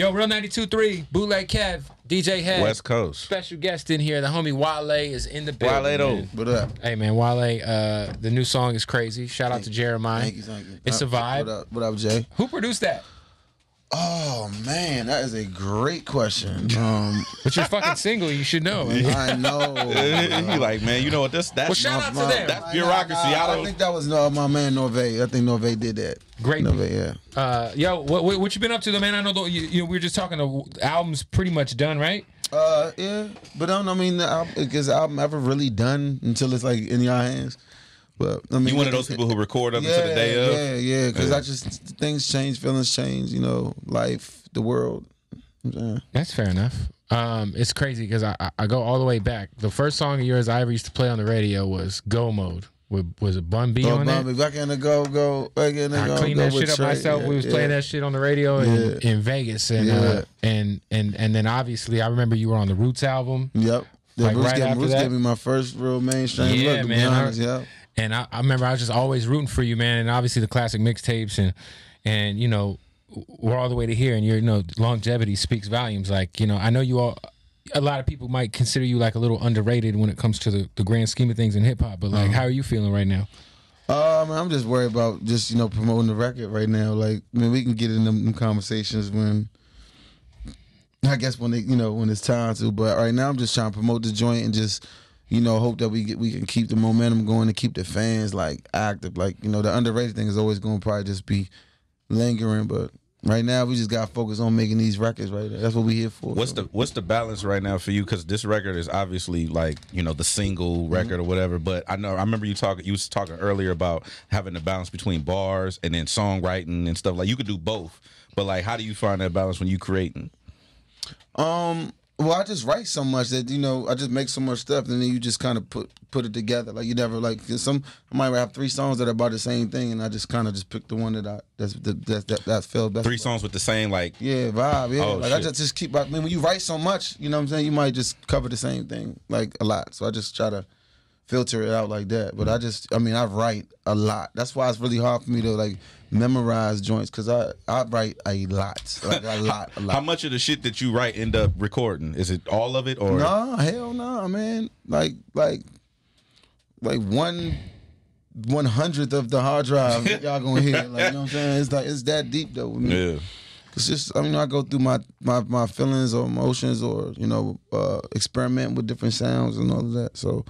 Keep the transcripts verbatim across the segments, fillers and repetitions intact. Yo, Real ninety-two point three, Bootleg Kev, D J Head. West Coast. Special guest in here. The homie Wale is in the building. Wale, though. What up? Hey, man, Wale, uh, the new song is crazy. Shout thank out to Jeremiah. Thank you, thank you. It's a vibe. What up, what up, Jay? Who produced that? Oh, man, that is a great question. Um, but you're fucking single. You should know. I know. You like, man, you know what? That's, that's well, shout out my, to them. That's bureaucracy. I, I, I, I don't think that was uh, my man, Norvay. I think Norvay did that. Great. Norvay, yeah. Uh, yo, what, what, what you been up to, though, man? I know, though, you, you know, we were just talking. The album's pretty much done, right? Uh, yeah. But I don't I mean, because the, the album ever really done until it's, like, in your hands. But, I mean, you one of those people who record up yeah, until the day of? Yeah, yeah, because yeah. I just, things change, feelings change, you know, life, the world. Yeah. That's fair enough. Um, it's crazy because I, I go all the way back. The first song of yours I ever used to play on the radio was Go Mode. With, was it Bun B on that? Back in the go, go, back in the go. I cleaned that shit up myself. We was playing that shit on the radio in, in Vegas. And, yeah. uh, and, and, and then obviously I remember you were on the Roots album. Yep. The like Roots, right gave, after Roots that. gave me my first real mainstream yeah, look. To man, be honest, I, yeah, man. And I, I remember I was just always rooting for you, man. And obviously the classic mixtapes and, and you know, we're all the way to here. And, your, you know, longevity speaks volumes. Like, you know, I know you all, a lot of people might consider you like a little underrated when it comes to the, the grand scheme of things in hip-hop. But, like, uh-huh. how are you feeling right now? Uh, man, I'm just worried about just, you know, promoting the record right now. Like, I mean, we can get in them, them conversations when, I guess when, they, you know, when it's time to. But right now I'm just trying to promote the joint and just, you know, hope that we get, we can keep the momentum going and keep the fans, like, active. Like, you know, the underrated thing is always going to probably just be lingering. But right now, we just got to focus on making these records right there. That's what we're here for. What's so. the What's the balance right now for you? Because this record is obviously, like, you know, the single record mm-hmm. or whatever. But I know, I remember you talking, you was talking earlier about having the balance between bars and then songwriting and stuff. Like, you could do both. But, like, how do you find that balance when you creating? Um... Well, I just write so much that, you know, I just make so much stuff, and then you just kind of put put it together. Like, you never, like, some, I might have three songs that are about the same thing, and I just kind of just pick the one that I, that's, that, that, that, that felt best. Three about. songs with the same, like. Yeah, vibe, yeah. Oh, like, shit. I just, just keep, I mean, when you write so much, you know what I'm saying, you might just cover the same thing, like, a lot. So I just try to filter it out like that. But I just, I mean, I write a lot. That's why it's really hard for me to, like, memorize joints, because I, I write a lot. Like, a lot, a lot. How much of the shit that you write end up recording? Is it all of it? or Nah, hell nah, man. Like, like, like one one hundredth of the hard drive y'all gonna hear. Like, you know what I'm saying? It's like, it's that deep, though, with me. Yeah. It's just, I mean, I go through my, my, my feelings or emotions or, you know, uh, experiment with different sounds and all of that, so...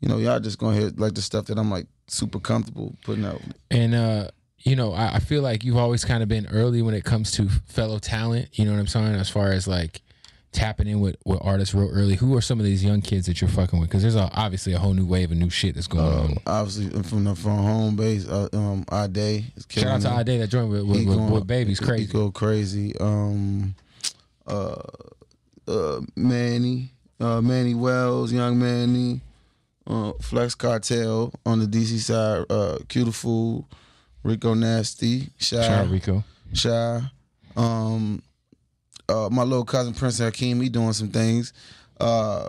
You know, y'all just gonna hear like the stuff that I'm like super comfortable putting out. And uh, you know, I, I feel like you've always kind of been early when it comes to fellow talent. You know what I'm saying? As far as like tapping in with what artists wrote early. Who are some of these young kids that you're fucking with? Because there's a, obviously a whole new wave of new shit that's going uh, on. Obviously, from the from home base, uh, um, Ade. Shout out to Ade that joined with with, with, with Baby's crazy. He go crazy. Um, uh, uh, Manny, uh, Manny Wells, Young Manny. Uh, Flex Cartel on the D C side, uh, Cutiful, Rico Nasty, Shy, Shy Rico, Shy. Um, uh, my little cousin Prince Hakeem, he doing some things. Uh,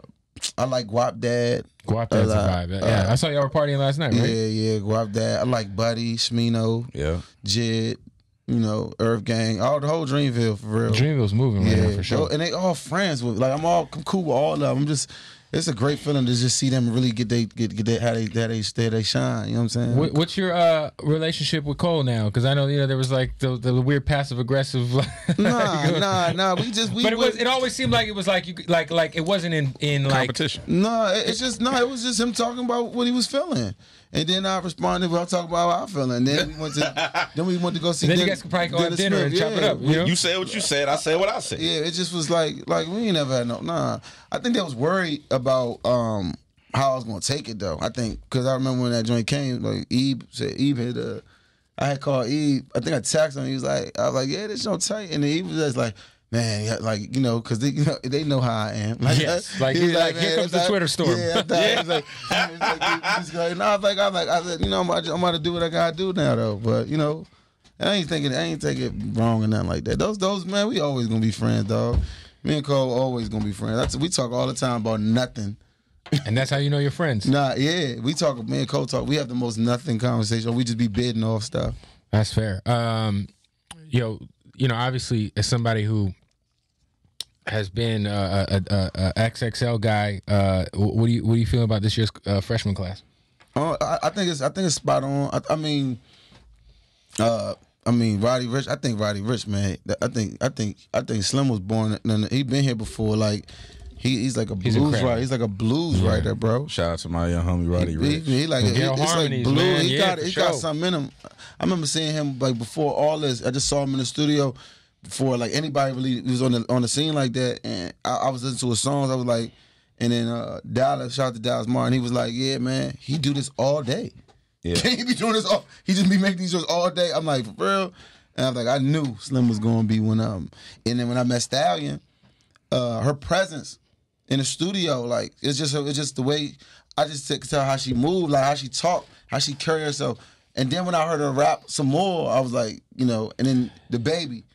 I like Guap Dad. Guap Dad's a vibe. Yeah, uh, I saw y'all were partying last night, right? Yeah, yeah, Guap Dad. I like Buddy, Shmino, yeah, Jid. You know, Earth Gang, all the whole Dreamville for real. Dreamville's moving right yeah. now for sure, and they all friends with. Like I'm all I'm cool with all of them. I'm just, it's a great feeling to just see them really get they get get they, how they how they how they shine. You know what I'm saying? What, what's your uh, relationship with Cole now? Because I know you know there was like the, the weird passive aggressive. Like, nah, nah, nah. We just we. But it was we, it always seemed like it was like you like like it wasn't in in like competition. No, nah, it, it's just no. Nah, it was just him talking about what he was feeling. And then I responded, well, I'll talk about how I feel. And then we went to, then we went to go see Then Den you guys could probably go Dennis to dinner Smith. and chop yeah. it up. You, know? You said what you said. I said what I said. Yeah, it just was like, like we ain't never had no, nah. I think they was worried about um, how I was going to take it, though. I think, because I remember when that joint came, like, Eve said, Eve had a, I had called Eve. I think I texted him. He was like, I was like, yeah, this joint tight. And then Eve was just like, man, like, you know, because they, you know, they know how I am. Like, yes. like, he like, like here comes the like, Twitter storm. Yeah, I thought yeah. He was like, he was like, he was like, no, I was like, I was like, I said, you know, I'm about, I'm about to do what I got to do now, though. But, you know, I ain't thinking, I ain't taking it wrong or nothing like that. Those, those, man, we always going to be friends, dog. Me and Cole always going to be friends. That's, we talk all the time about nothing. And that's how you know your friends. Nah, yeah. We talk, me and Cole talk, we have the most nothing conversation. We just be bidding off stuff. That's fair. Um, yo, you know, obviously, as somebody who has been uh, a, a, a X X L guy. Uh, what do you what do you feel about this year's uh, freshman class? Oh, I, I think it's I think it's spot on. I, I mean, uh, I mean Roddy Rich. I think Roddy Rich, man. I think I think I think Slim was born. No, no, he been here before. Like he, he's like a he's blues writer. He's like a blues yeah. writer, bro. Shout out to my young homie Roddy he, Rich. He, he like, he, it's like blues. Man. He yeah, got he sure. got something in him. I remember seeing him like before all this. I just saw him in the studio. Before like anybody really was on the on the scene like that, and I, I was listening to his songs, I was like, and then uh, Dallas, shout out to Dallas Martin, he was like, yeah man, he do this all day. Yeah, he be doing this all. He just be making these shows all day. I'm like, for real, and I'm like, I knew Slim was gonna be one of them. And then when I met Stallion, uh, her presence in the studio, like it's just it's just the way I just could tell how she moved, like how she talked, how she carried herself. And then when I heard her rap some more, I was like, you know, and then DaBaby.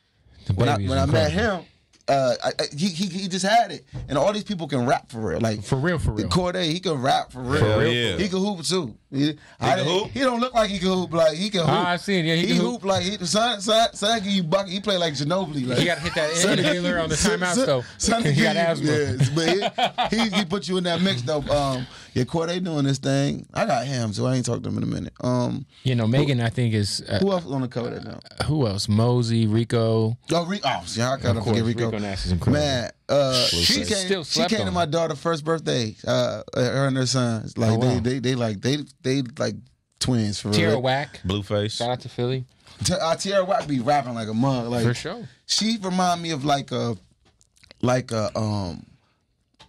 When I, when I met him, uh, I, I, he, he he just had it, and all these people can rap for real, like for real, for real. Cordae, he can rap for real. For real. Yeah. He can hoop too. He, he, I, can hoop? he don't look like he can hoop, like he can hoop. Ah, I see it. Yeah, he, he can hoop. hoop like he son son son give you bucket. He play like Ginobili. Like, he got to hit that inhaler on the timeout though. Son, he got asthma. Yes, but he, he he put you in that mix though. Um, yeah, Cordae doing this thing. I got him, so I ain't talked to him in a minute. Um, you know, Megan, who, I think is uh, who else on the cover that now? Uh, who else? Mosey, Rico. Oh, Rico. Oh, yeah, I gotta forget Rico. Rico Man, uh, she came. Still she came to my daughter's first birthday. Uh, her and her son. Like oh, wow. they, they, they like they. They like twins for real. Tierra Whack, Blue Face. Shout out to Philly. T uh, Tierra Whack be rapping like a mug. Like for sure. She remind me of like a, like a um,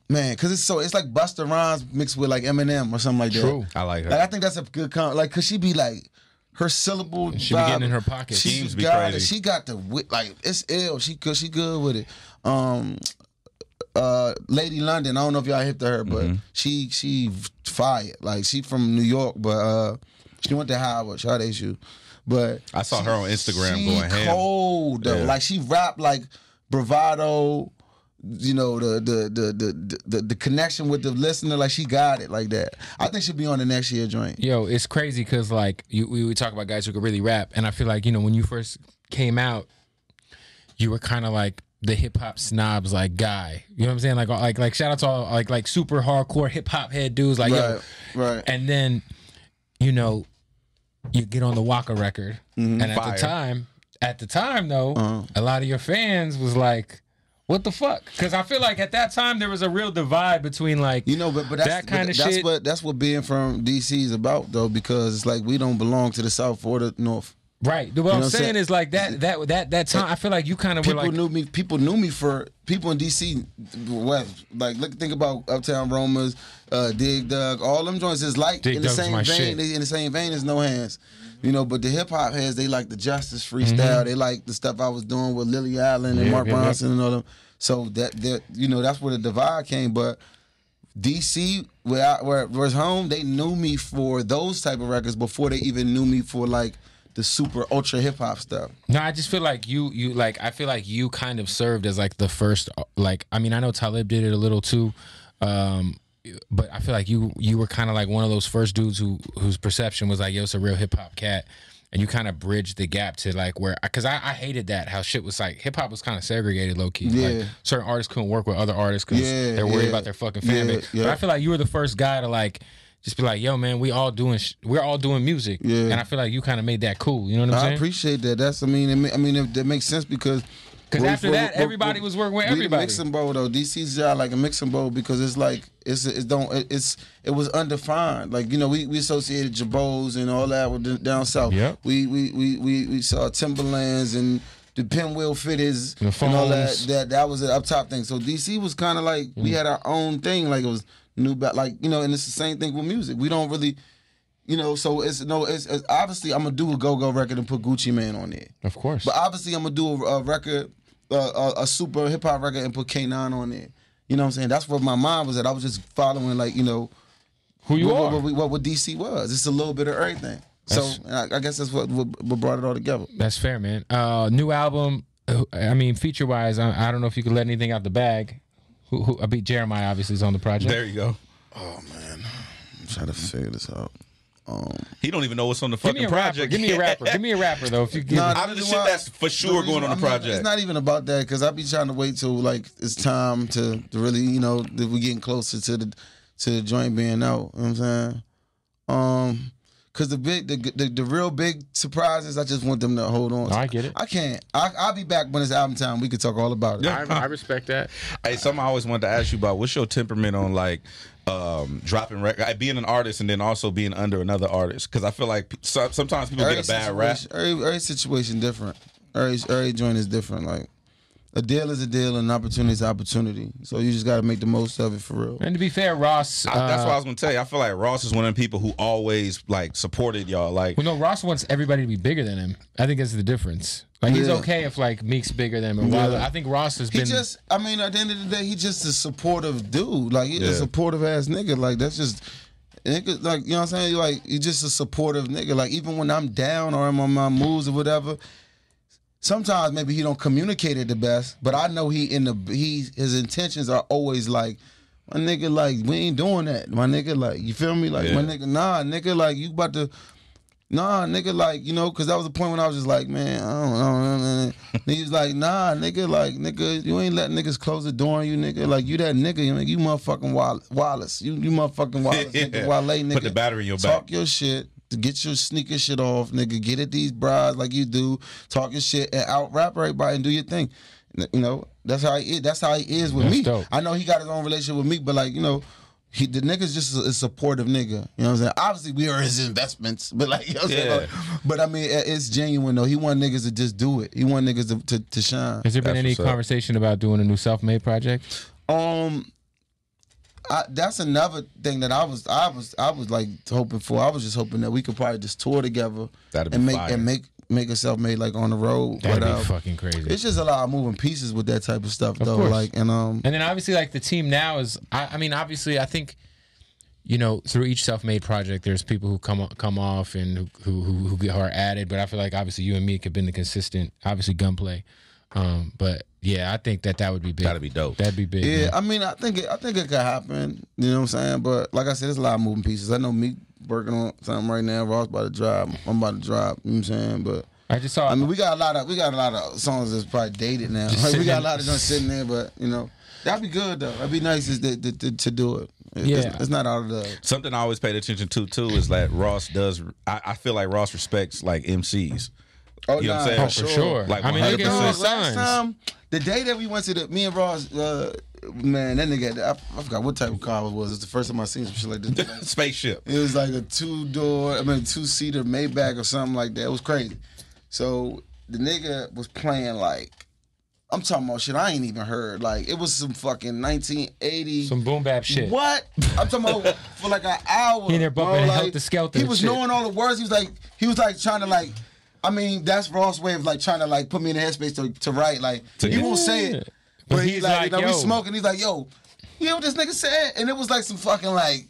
man, cause it's so it's like Busta Rhymes mixed with like Eminem or something like True. that. True, I like her. Like, I think that's a good con like cause she be like her syllable. She vibe, be getting in her pocket. She be got crazy. It. She got the wit. Like it's ill. She cause she good with it. Um, uh, Lady London. I don't know if y'all hip to her, but mm-hmm. she she. Fired. Like she from New York, but uh, she went to Howard. Shout out you. But I saw she, her on Instagram she going ham. Cold yeah. Like she rapped like bravado. You know the the, the the the the connection with the listener. Like she got it like that. I think she'll be on the next year joint. Yo, it's crazy because like you, we would talk about guys who could really rap, and I feel like you know when you first came out, you were kind of like the hip hop snobs like guy, you know what I'm saying? Like, like, like shout out to all like, like super hardcore hip hop head dudes, like, right, yo. right. And then, you know, you get on the Waka record, mm-hmm. and at Fire. the time, at the time though, uh-huh. a lot of your fans was like, "What the fuck?" Because I feel like at that time there was a real divide between like, you know, but, but that's, that kind but of that's shit. What that's what being from D C is about though, because it's like we don't belong to the South or the North. Right. What, you know what I'm saying, saying is like that that that that time I feel like you kind of were like people knew me. People knew me for people in D C West. Like look, think about Uptown Romas, uh, Dig Dug. All them joints is like Dig in the Doug's same vein. They, in the same vein as No Hands, you know. But the hip hop heads, they like the Justice freestyle. Mm-hmm. They like the stuff I was doing with Lily Allen and yeah, Mark yeah, Bronson yeah. and all them. So that that you know that's where the divide came. But D C where I, where was home, they knew me for those type of records before they even knew me for like. The super ultra hip hop stuff. No, I just feel like you, you like. I feel like you kind of served as like the first. Like, I mean, I know Talib did it a little too, um, but I feel like you, you were kind of like one of those first dudes who, whose perception was like, yo, it's a real hip hop cat, and you kind of bridged the gap to like where, because I, I hated that how shit was like hip hop was kind of segregated low key. Yeah. Like certain artists couldn't work with other artists because yeah, they're worried yeah. about their fucking fan base. Yeah, yeah. But I feel like you were the first guy to like. Just be like, yo, man, we all doing, sh we're all doing music, yeah. And I feel like you kind of made that cool. You know what I'm I saying? I appreciate that. That's, I mean, it may, I mean, it, that makes sense because, because after we, that, we, everybody we, was working with we everybody. Mixing bowl though, D C's job like a mixing bowl because it's like it's it don't it's it was undefined. Like you know, we we associated Jabos and all that with down south. Yep. We we we we we saw Timberlands and. The pinwheel fitters and, and all that, that that was an up top thing. So D C was kind of like mm. we had our own thing, like it was new, like you know. And it's the same thing with music. We don't really, you know. So it's no, it's, it's obviously I'm gonna do a Go Go record and put Gucci Man on it, of course. But obviously I'm gonna do a, a record, a, a, a super hip hop record and put K nine on it. You know what I'm saying? That's where my mind was at. I was just following, like you know, who you what, are, what, what, what D C was. It's a little bit of everything. That's, so I, I guess that's what, what brought it all together. That's fair, man. Uh, new album. I mean, feature wise, I, I don't know if you could let anything out the bag. Who, who I beat Jeremiah obviously is on the project. There you go. Oh man, I'm trying to figure this out. Um, he don't even know what's on the fucking project. Give me a rapper. Give me a rapper, though. If you give nah, me. The shit that's for sure going on the I'm project. Not, it's not even about that, because I be trying to wait till like it's time to, to really, you know, that we're getting closer to the to the joint being out. You know what I'm saying? Um, because the big, the, the the real big surprises, I just want them to hold on. No, I get it. I can't. I, I'll be back when it's album time. We could talk all about it. I, I respect that. Hey, something I always wanted to ask you about, what's your temperament on like um, dropping record, being an artist and then also being under another artist? Because I feel like so, sometimes people every get a bad rap. Every, every situation different. Every, every joint is different. Like, a deal is a deal and an opportunity is an opportunity. So you just got to make the most of it for real. And to be fair, Ross... I, that's uh, what I was going to tell you. I feel like Ross is one of the people who always, like, supported y'all. Like, well, no, Ross wants everybody to be bigger than him. I think that's the difference. Like, yeah. He's okay if, like, Meek's bigger than him. Yeah. Wale, I think Ross has he been... He just... I mean, at the end of the day, he's just a supportive dude. Like, he's yeah. a supportive-ass nigga. Like, that's just... Nigga, like, you know what I'm saying? Like, you're just a supportive nigga. Like, even when I'm down or I'm on my moves or whatever... Sometimes maybe he don't communicate it the best, but I know he in the he his intentions are always like, my nigga, like, we ain't doing that. My nigga, like, you feel me? Like, yeah. my nigga, nah, nigga, like, you about to, nah, nigga, like, you know, because that was the point when I was just like, man, I don't know, man. And he was like, nah, nigga, like, nigga, you ain't letting niggas close the door on you, nigga. Like, you that nigga, you, you motherfucking Wallace. Wallace. You, you motherfucking Wallace, yeah. nigga, Wale, nigga. Put the battery in your back. Talk your shit. Get your sneaker shit off, nigga. Get at these brides like you do. Talk your shit and out rap everybody and do your thing. You know, that's how he is. That's how he is with that's me. Dope. I know he got his own relationship with me, but like, you know, he the nigga's just a, a supportive nigga. You know what I'm saying? Obviously, we are his investments, but like, you know what I'm yeah. saying? Like, but I mean, it's genuine though. He want niggas to just do it. He want niggas to, to, to shine. Has there been that's any conversation up. about doing a new self made project? Um. I, that's another thing that I was I was I was like hoping for. I was just hoping that we could probably just tour together That'd and make fire. and make make a self made like on the road. That'd but, be uh, fucking crazy. It's just a lot of moving pieces with that type of stuff of though. Course. Like and um and then obviously like the team now is I, I mean obviously I think you know through each self made project there's people who come come off and who who who, who are added, but I feel like obviously you and me have been the consistent obviously Gunplay. Um, but yeah, I think that that would be big. That'd be dope. That'd be big. Yeah, man. I mean, I think it, I think it could happen. You know what I'm saying? But like I said, there's a lot of moving pieces. I know me working on something right now. Ross about to drop. I'm about to drop. You know what I'm saying? But I just saw. I mean, we got a lot of we got a lot of songs that's probably dated now. Like, we got a lot of them sitting there, but you know. That'd be good though. That'd be nice is to, to, to do it. It's, yeah, it's not out of the. Something I always paid attention to too is that Ross does. I, I feel like Ross respects like M Cs. Oh, you know nah, what I'm saying? Oh, for sure. Like, I mean, look at all the last time, the day that we went to the, me and Ross, uh, man, that nigga, I, I forgot what type of car it was. It's the first time I seen some shit like this. Spaceship. It was like a two-door, I mean, two-seater Maybach or something like that. It was crazy. So the nigga was playing like, I'm talking about shit I ain't even heard. Like, it was some fucking nineteen eighty. Some boom bap shit. What? I'm talking about for like an hour. He in there bumping like, Helter Skelter. He was shit. knowing all the words. He was like, he was like trying to like, I mean, that's Ross' way of like trying to like put me in the headspace to, to write. Like, he yeah. won't say it. But, but he's, he's like, like you know, yo. we smoking. He's like, yo, you know what this nigga said? And it was like some fucking like,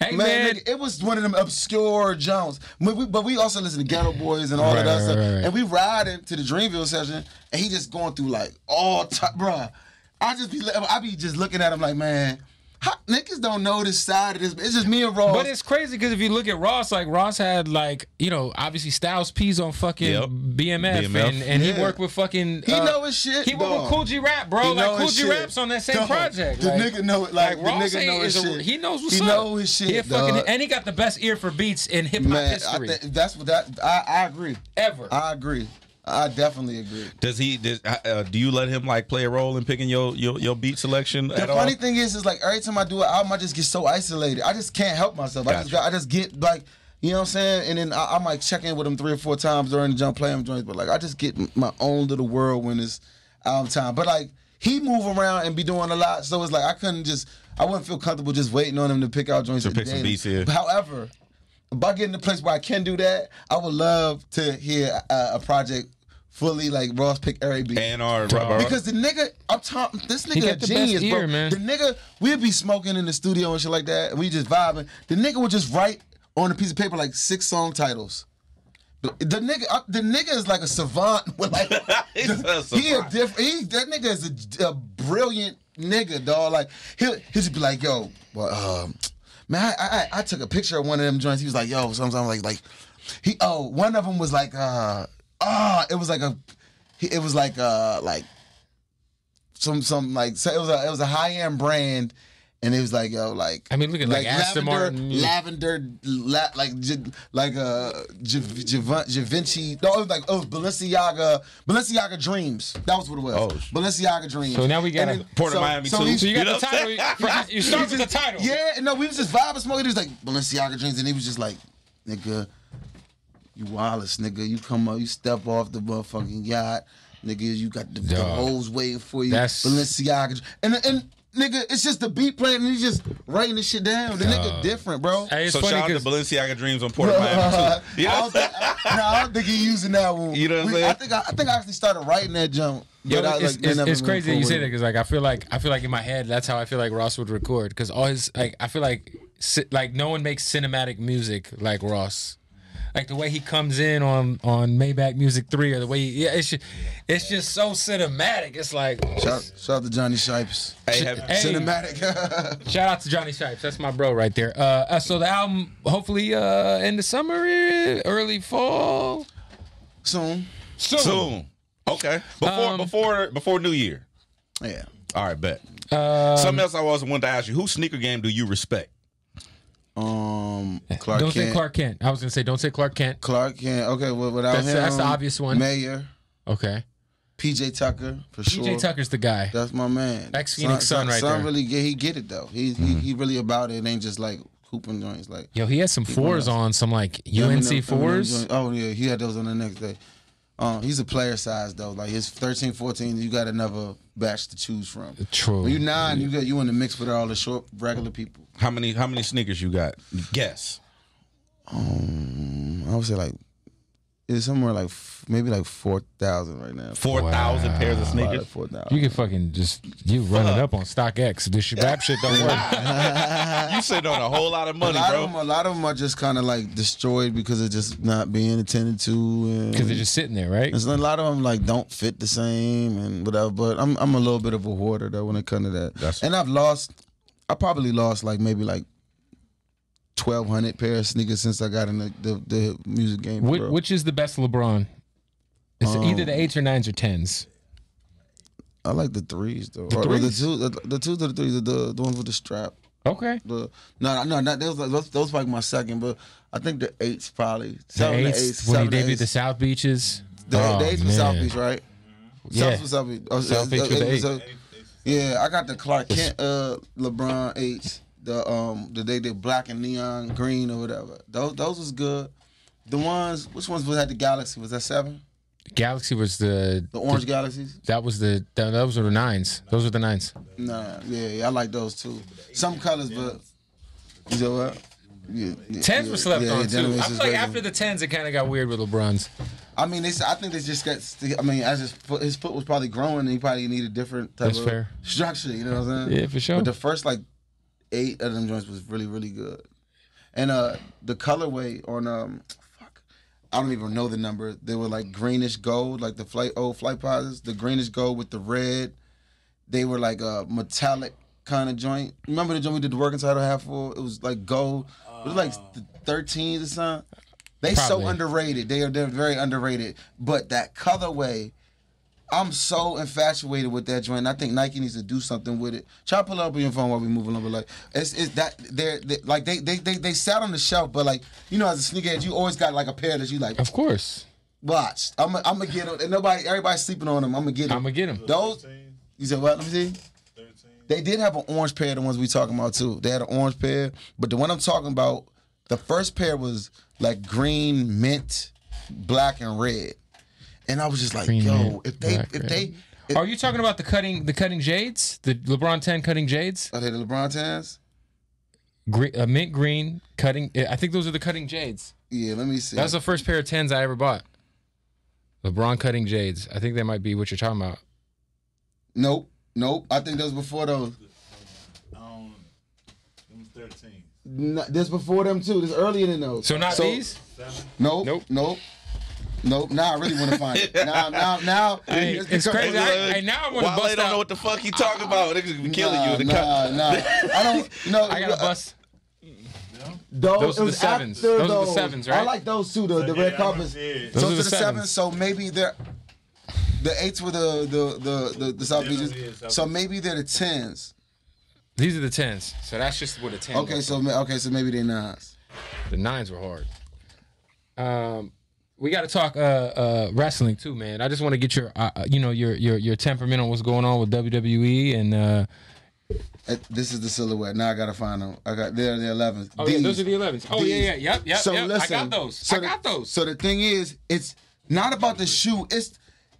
hey, man, man. Nigga, it was one of them obscure Jones. But we, but we also listen to Ghetto Boys and all right, of that right, stuff. Right. And we riding to the Dreamville session, and he just going through like all time. Bruh, I just be, I be just looking at him like, man. How, niggas don't know this side of this. It's just me and Ross. But it's crazy because if you look at Ross, like Ross had like, you know, obviously Styles P's on fucking yep. B M F, B M F and, and yeah. he worked with fucking uh, he know his shit. He dog. worked with Cool G Rap, bro. He like Cool G shit. Rap's on that same dog. project. The like, nigga know it. Like, like Ross the nigga know his shit. A, he knows what's he up. He knows his shit. He fucking, and he got the best ear for beats in hip hop Man, history. I th that's what that I, I agree. Ever. I agree. I definitely agree. Does he? Does, uh, do you let him like play a role in picking your your, your beat selection? The at funny all? thing is, is like every time I do an album, I just get so isolated. I just can't help myself. Gotcha. I just I just get like, you know what I'm saying. And then I, I might check in with him three or four times during the jump play him joints, but like I just get my own little world when it's album time. But like he move around and be doing a lot, so it's like I couldn't just I wouldn't feel comfortable just waiting on him to pick out joints. To pick some beats here. However, if I get in the place where I can do that, I would love to hear a, a project. Fully like Ross pick every beat. A and R, because the nigga, I'm talking, this nigga a genius, bro. Ear, man. The nigga, we'd be smoking in the studio and shit like that, and we just vibing. The nigga would just write on a piece of paper like six song titles. The nigga, the nigga is like a savant. With like, He's the, a savant. He a different. He, that nigga is a, a brilliant nigga, dog. Like he'll, he'll just be like, yo, well, um. Man, I, I I took a picture of one of them joints. He was like, yo, sometimes I'm like, like, he, oh, one of them was like, uh, ah, oh, it was like a, it was like, uh, like, some, some, like, so it was a, it was a high end brand. And it was like, yo, like, I mean, look at like, like Aston Lavender, Martin. Lavender, la, like, j, like a j, j, Givenchy. No, it was like, it was Balenciaga, Balenciaga Dreams. That was what it was. Oh. Balenciaga Dreams. So now we got then, a Port so, of Miami so too. He, so you got you the title. You, you start with the title. Yeah, no, we was just vibing, smoking. He was like Balenciaga Dreams, and he was just like, nigga, you wireless, nigga. You come up, you step off the motherfucking yacht, nigga. You got the, the hoes waiting for you. That's... Balenciaga, and and. Nigga, it's just the beat playing and he's just writing this shit down. The uh, nigga different, bro. Hey, it's so funny shout out to Balenciaga Dreams on Port of Miami too. Yeah. I don't think, I, no, I don't think he using that one. You know what I'm saying? I think I, I think I actually started writing that jump. Yo, but it's, I, like, it's, it's crazy that you say that because like I feel like I feel like in my head that's how I feel like Ross would record because all his like I feel like like no one makes cinematic music like Ross. Like the way he comes in on on Maybach Music Three, or the way he, yeah, it's just, it's just so cinematic. It's like shout, shout out to Johnny Shipes, hey, hey, cinematic. Shout out to Johnny Shipes, that's my bro right there. Uh, uh, so the album hopefully uh, in the summer, early fall, soon, soon. soon. Okay, before um, before before New Year. Yeah. All right, bet. Um, Something else I was wanted to ask you: whose sneaker game do you respect? Um, Clark don't Kent. say Clark Kent. I was gonna say don't say Clark Kent. Clark Kent. Okay, well, without that's, him, that's the obvious one. Mayor. Okay. P J Tucker for P J sure. P J Tucker's the guy. That's my man. Ex Phoenix Sun, son, son, right son there. Son really get he get it though. He he, he really about it. It ain't just like hooping joints. Like yo, he had some fours on some like U N C fours. Oh yeah, he had those on the next day. Um, he's a player size though. Like his thirteen, fourteen, you got another batch to choose from. True. When you nine, you got you in the mix with all the short regular people. How many how many sneakers you got? Guess. Um, I would say like it's somewhere like maybe like four thousand right now. Four thousand wow. pairs of sneakers. Four thousand. You can fucking just you run Fuck. it up on StockX. This rap shit don't work. You sitting on a whole lot of money, a lot bro. Of them, a lot of them are just kind of like destroyed because of just not being attended to. Because they're just sitting there, right? A lot of them like don't fit the same and whatever. But I'm I'm a little bit of a hoarder though when it comes to that. That's and I've lost. I probably lost like maybe like twelve hundred pair of sneakers since I got in the the, the music game. Which, which is the best LeBron? It's um, either the eights or nines or tens. I like the threes though. The, or, threes? Or the two, the, the twos or the threes, the, the the ones with the strap. Okay. The, no, no, no. Those, those, those were like my second, but I think the eights probably. Seven, the eights. The eights when he debuted the South Beaches. The, oh, the eights man. was South Beach, right? Yeah. South was South Beach. Oh, South uh, Beach uh, with eight. The eight. Yeah, I got the Clark Kent, uh, LeBron eights, the um, the they did black and neon green or whatever. Those those was good. The ones, which ones was at the Galaxy? Was that seven? Galaxy was the the orange the, galaxies. That was the that, those were the nines. Those were the nines. Nah, yeah, yeah I like those too. Some colors, but you know what? Yeah, yeah, tens yeah, were slept yeah, on yeah, too. I feel like after the tens, it kind of got weird with LeBron's. I mean, it's, I think they just got. I mean, as his foot, his foot was probably growing, and he probably needed different type That's of fair. structure. You know what I'm saying? Yeah, for sure. But the first like eight of them joints was really, really good, and uh, the colorway on um, fuck, I don't even know the number. They were like greenish gold, like the flight old flight posits, the greenish gold with the red. They were like a metallic kind of joint. Remember the joint we did the working title half for? It was like gold. It was like the thirteens or something. They Probably. so underrated. They are they're very underrated. But that colorway, I'm so infatuated with that joint. I think Nike needs to do something with it. Try to pull it up on your phone while we move along. But like it's it's that they're, they're like they, they they they sat on the shelf. But like you know, as a sneakerhead, you always got like a pair that you like. Of course. Watch. I'm a, I'm gonna get them. And nobody, everybody's sleeping on them. I'm gonna get them. I'm gonna get them. Those. You said what? Let me see. They did have an orange pair, the ones we talking about too. They had an orange pair, but the one I'm talking about, the first pair was like green, mint, black, and red. And I was just like, green, yo, mint, if they, black, if red. they, if, are you talking about the cutting, the cutting jades, the LeBron ten cutting jades? Are they the LeBron tens? Green, uh, mint green cutting. I think those are the cutting jades. Yeah, let me see. That's the first pair of tens I ever bought. LeBron cutting jades. I think that might be what you're talking about. Nope. Nope, I think that was before those. Um, it was thirteen. No, that's before them too. This earlier than those. So not so, these. Nope. Nope. Nope. Nope. Now I really want to find it. Now, now, now. Hey, it's, it's crazy. I, I, now I want to bust out. Wale don't know what the fuck he talking about. They're killing nah, you. In the nah, nah. I don't. No. I got to bust. Those, those are the sevens. Those, those are the sevens, right? I like those two, the, the yeah, red carpets. Those, those are the, the sevens. sevens. So maybe they're the eights were the the the, the, the South yeah, Beaches. Yeah, South so maybe they're the tens. These are the tens. So that's just what a ten. Okay, was. so okay, so maybe they're nines. The nines were hard. Um, we got to talk uh, uh, wrestling too, man. I just want to get your uh, you know your your your temperament on what's going on with W W E and. Uh, This is the silhouette. Now I gotta find them. I got they're the elevens. Oh these, yeah, those are the elevens. Oh these. yeah, yeah, yep, yep. So yep. Listen, I got those. So I got the, those. So the thing is, it's not about the shoe. It's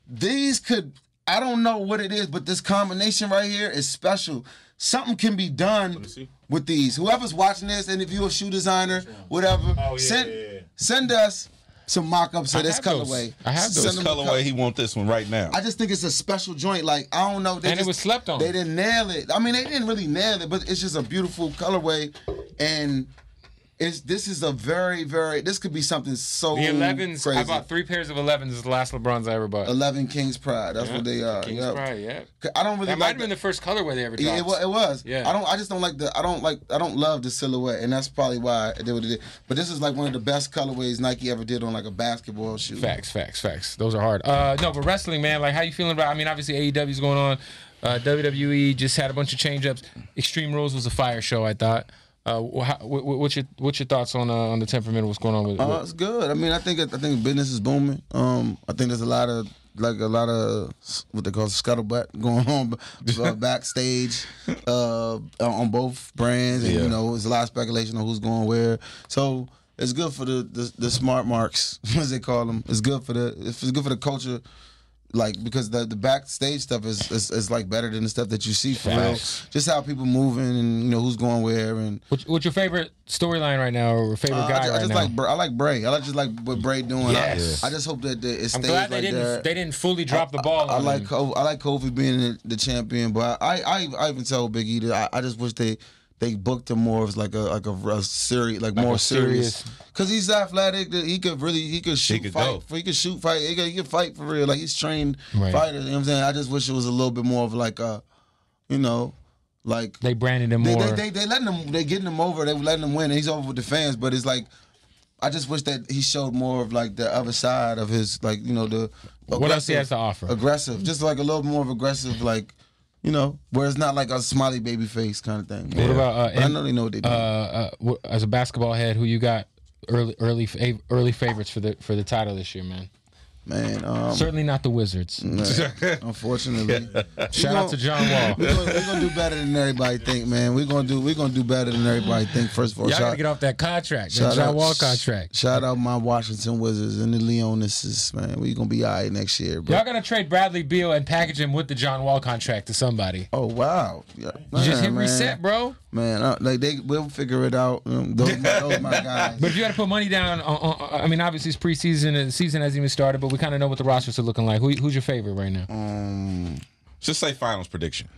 these could. I don't know what it is, but this combination right here is special. Something can be done with these. Whoever's watching this, and if you're a shoe designer, whatever, oh, yeah, send yeah, yeah. send us some mock-ups of this colorway. I have those. This colorway, he want this one right now. I just think it's a special joint. Like, I don't know. They and just, it was slept on. They didn't nail it. I mean, they didn't really nail it, but it's just a beautiful colorway. And it's this is a very, very, this could be something so crazy. The elevens, crazy. I bought three pairs of elevens. This is the last LeBrons I ever bought. eleven King's Pride. That's yeah. what they are. King's yep. Pride, yeah. I don't really that like might have been the first colorway they ever dropped. Yeah, it, it was. Yeah. I don't. I just don't like the, I don't like, I don't love the silhouette, and that's probably why I did what it did. But this is like one of the best colorways Nike ever did on like a basketball shoe. Facts, facts, facts. Those are hard. Uh, no, but wrestling, man, like how you feeling about, I mean, obviously A E W's going on. Uh, W W E just had a bunch of change-ups. Extreme Rules was a fire show, I thought. Uh, what, what's your what's your thoughts on uh, on the temperament? What's going on with it? Uh, it's good. I mean, I think I think business is booming. Um, I think there's a lot of like a lot of what they call scuttlebutt going on uh, backstage uh, on both brands, and yeah. you know, there's a lot of speculation on who's going where. So it's good for the the, the smart marks, as they call them. It's good for the it's good for the culture. Like, because the the backstage stuff is, is is like better than the stuff that you see for real. Just how people moving and you know who's going where and. What's, what's your favorite storyline right now or favorite uh, guy I just, right I just now? Like, I like Bray. I just like what Bray doing. Yes. I, I just hope that the, it stays I'm glad they like didn't, that. They didn't fully drop I, the ball. I, I, I like Kofi, I like Kofi being the champion, but I I, I even told Big E that I, I just wish they. They booked him more as like a like a, a serious like, like more serious because he's athletic. He could really he could shoot he could fight. Go. He could shoot fight. He could, he could fight for real. Like he's trained right. fighter. You know what I'm saying? I just wish it was a little bit more of like a, you know, like they branded him they, more. They they, they letting him they getting him over. They letting him win. And he's over with the fans. But it's like, I just wish that he showed more of like the other side of his like you know the what else he has to offer. Aggressive, just like a little more of aggressive like. You know, where it's not like a smiley baby face kind of thing. What yeah. about? Uh, and, I know they know what they do. Uh, uh, as a basketball head, who you got early, early, early favorites for the for the title this year, man? Man, um, certainly not the Wizards. Right. Unfortunately, shout gonna, out to John Wall. We're gonna, we're gonna do better than everybody think, man. We're gonna do we're gonna do better than everybody think. First of all, y'all gotta get off that contract, that John out, Wall contract. Shout out my Washington Wizards and the Leonises, man. We gonna be all right next year, bro. Y'all gotta trade Bradley Beal and package him with the John Wall contract to somebody. Oh wow, yeah, man, you just hit man. reset, bro. Man, uh, like they will figure it out. Um, those, those my guys. But if you gotta put money down, on, on, I mean, obviously it's preseason and the season hasn't even started, but we kind of know what the rosters are looking like. Who, who's your favorite right now? Um, just say finals prediction.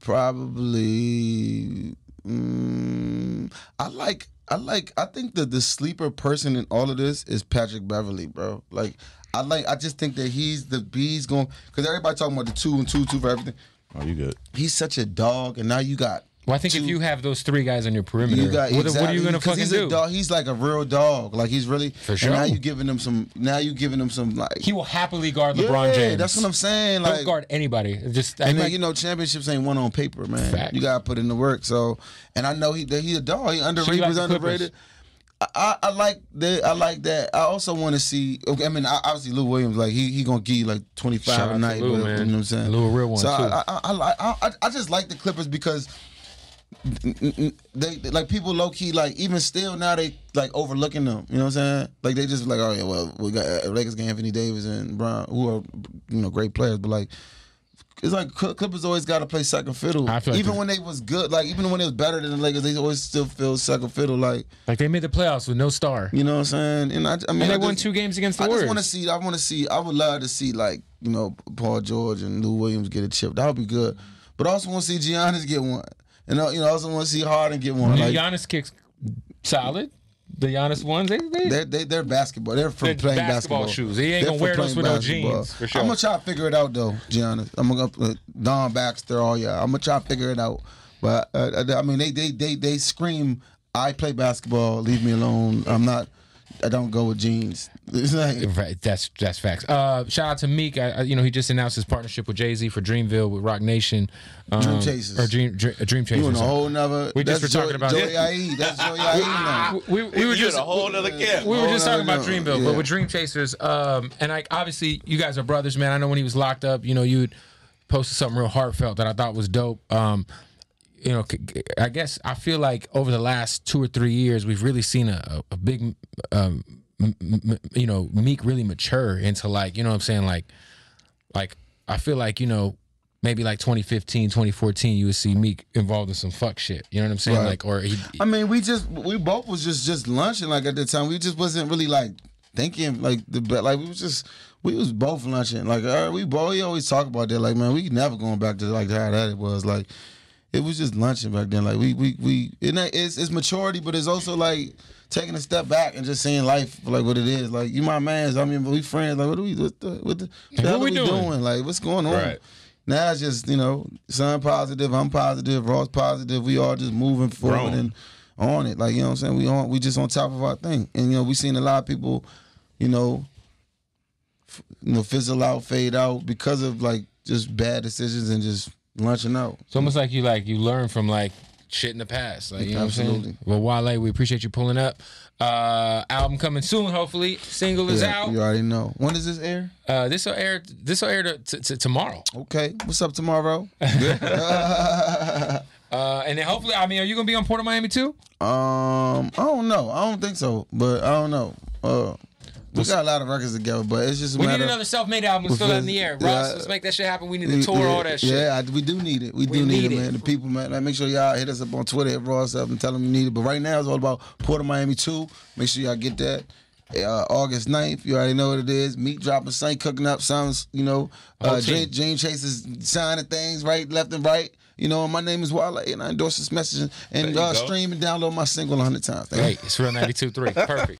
Probably. Um, I like. I like. I think that the sleeper person in all of this is Patrick Beverly, bro. Like, I like. I just think that he's the bees going because everybody talking about the two and two two for everything. Oh, you good? He's such a dog, and now you got. Well, I think two, if you have those three guys on your perimeter, you got, what, exactly, what are you gonna fucking he's do? Dog, he's like a real dog. Like he's really. For sure. And now you giving him some. Now you giving him some. Like he will happily guard yeah, LeBron James. That's what I'm saying. Like, don't guard anybody. Just and like, you know, championships ain't won on paper, man. Fact. You gotta put in the work. So, and I know he he's a dog. He underrated. Like he's underrated. I, I like that. I like that. I also want to see. Okay, I mean, obviously Lou Williams, like he he gonna give you like twenty five a night. Lou, but, man. You know what I'm saying? Lou, a real one. So too. I, I, I, I, I I just like the Clippers because. They like people low key like even still now they like overlooking them. You know what I'm saying? Like they just like, oh yeah, well we got Lakers got Anthony Davis and Brown, who are you know great players, but like it's like Clippers always got to play second fiddle. Like even that. when they was good, like even when they was better than the Lakers, they always still feel second fiddle. Like like they made the playoffs with no star. You know what I'm saying? And I, I mean, and they I won just, two games against the Warriors. I want to see. I want to see. I would love to see like you know Paul George and Lou Williams get a chip. That would be good. But I also want to see Giannis get one. And you know, I also want to see Harden get one. The like, Giannis kicks solid. The Giannis ones, they they they're, they they're basketball. They're from they're playing basketball, basketball shoes. He ain't they're gonna wear those with basketball. no jeans. For sure. I'm gonna try to figure it out though, Giannis. I'm gonna uh, Don Baxter, all y'all. I'm gonna try to figure it out. But uh, I mean, they they they they scream I play basketball. Leave me alone. I'm not. I don't go with jeans. It's like, right. That's that's facts. Uh, shout out to Meek. I, I, you know, he just announced his partnership with Jay Z for Dreamville with Rock Nation. Um, Dream Chasers. Or Dream Dream, Dream Chasers. You in a whole nother. We just were talking about Joey I E. That's Joey I E. We, we were just a whole nother camp. We were just talking about Dreamville, yeah. But with Dream Chasers. Um, and like obviously, you guys are brothers, man. I know when he was locked up, you know, you'd posted something real heartfelt that I thought was dope. Um, you know, I guess I feel like over the last two or three years, we've really seen a, a big, um, m m you know, Meek really mature into like, you know what I'm saying? Like, like I feel like, you know, maybe like twenty fifteen, twenty fourteen, you would see Meek involved in some fuck shit. You know what I'm saying? Right. Like, or he, I mean, we just, we both was just, just lunching. Like at the time, we just wasn't really like thinking like the, like we was just, we was both lunching. Like, all right, we both, we always talk about that. Like, man, we never going back to like how that it was like. It was just lunching back then. Like we, we, we. It's it's maturity, but it's also like taking a step back and just seeing life for like what it is. Like you, my man's. I mean, we friends. Like what are we? What the? What the? What are we doing? doing? Like what's going on? Right. Now it's just you know, son positive, I'm positive, Ross positive. We all just moving forward Wrong. and on it. Like you know what I'm saying. We on. We just on top of our thing. And you know, we seen a lot of people, you know, f you know, fizzle out, fade out because of like just bad decisions and just. Lunching out. It's almost like you like you learn from like shit in the past. Like you know Absolutely. what I'm saying? Well, Wale, we appreciate you pulling up. Uh album coming soon, hopefully. Single is yeah, out. You already know. When does this air? Uh this will air this will air tomorrow. Okay. What's up tomorrow? uh and then hopefully I mean are you gonna be on Port of Miami too? Um I don't know. I don't think so. But I don't know. Uh We got a lot of records together, but it's just a we need another self-made album. We're still in the air, Ross. Yeah, let's make that shit happen. We need to tour yeah, all that shit. Yeah, we do need it. We, we do need, need it, man. The people, man. Like, make sure y'all hit us up on Twitter at Ross up and tell them you need it. But right now, it's all about Port of Miami two. Make sure y'all get that. Uh, August ninth, you already know what it is. Meat dropping, Saint cooking up, sounds, you know, uh, Dream, Dream Chasers signing things right, left and right. You know, my name is Wale, and I endorse this message. And uh, stream and download my single one hundred times. Great. It's Real ninety-two point three. Perfect.